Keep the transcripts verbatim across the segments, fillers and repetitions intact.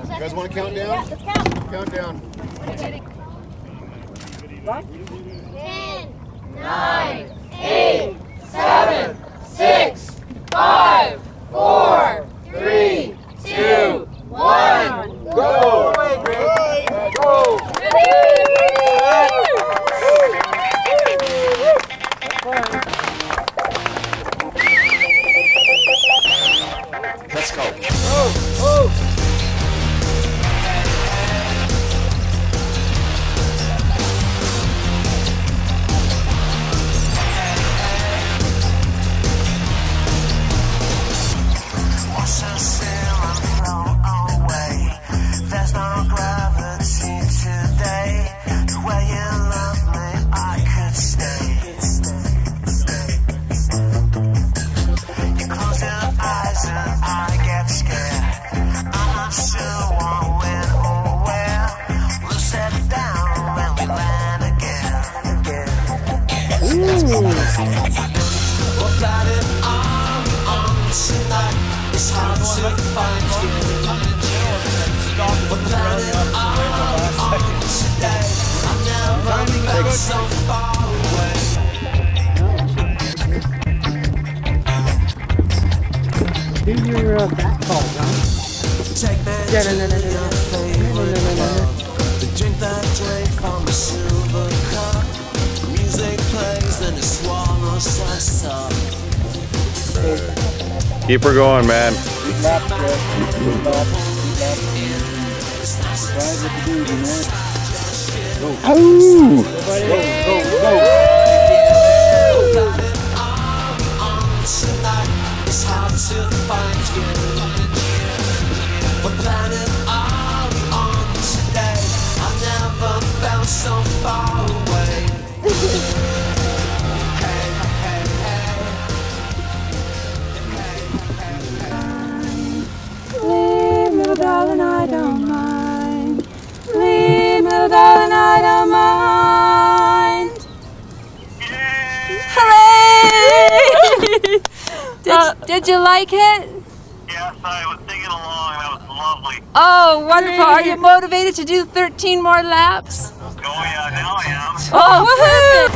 twelve seconds. You guys want to count down? Yeah, let's count. Count down. What? ten, nine, eight, seven, six, five, four, three, two, one. Go! Go! Let's go. Oh, oh. What got it on, on tonight? It's hard to find you. What got it on, on today? I'm now running back so far away. Do your uh, back call, huh? Take that yeah, no, no, no, no. No, no, no, no. Drink that drink from a silver cup. Music plays and it swallows us up. Keep her going, man. Go, go, go, go. Did you like it? Yes, I was singing along. That was lovely. Oh, wonderful. Are you motivated to do thirteen more laps? Oh, yeah, now I am. Oh, woohoo!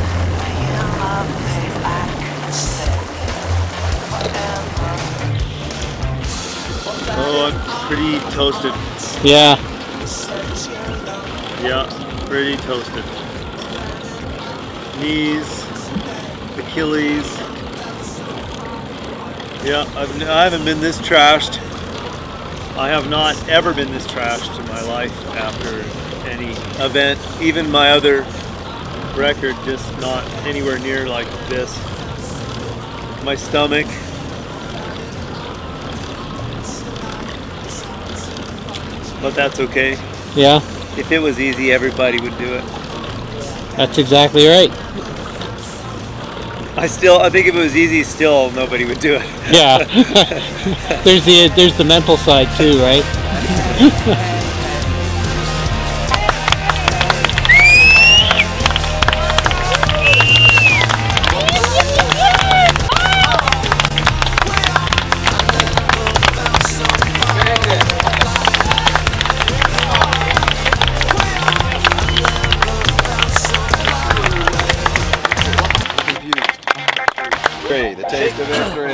Oh, I'm pretty toasted. Yeah. Yeah, pretty toasted. Knees, Achilles. Yeah, I've, I haven't been this trashed. I have not ever been this trashed in my life after any event. Even my other record, just not anywhere near like this. My stomach. But that's okay. Yeah. If it was easy, everybody would do it. That's exactly right. I still, I think if it was easy, still nobody would do it. Yeah. There's the, there's the mental side too, right? The taste of it.